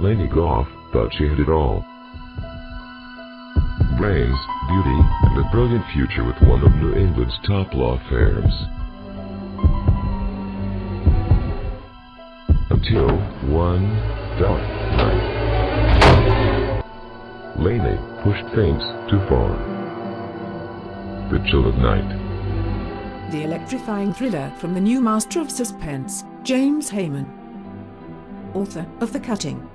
Laney Goff thought she had it all. Brains, beauty, and a brilliant future with one of New England's top law firms. Until one dark night, Laney pushed things too far. The Chill of Night. The electrifying thriller from the new master of suspense, James Hayman, author of The Cutting.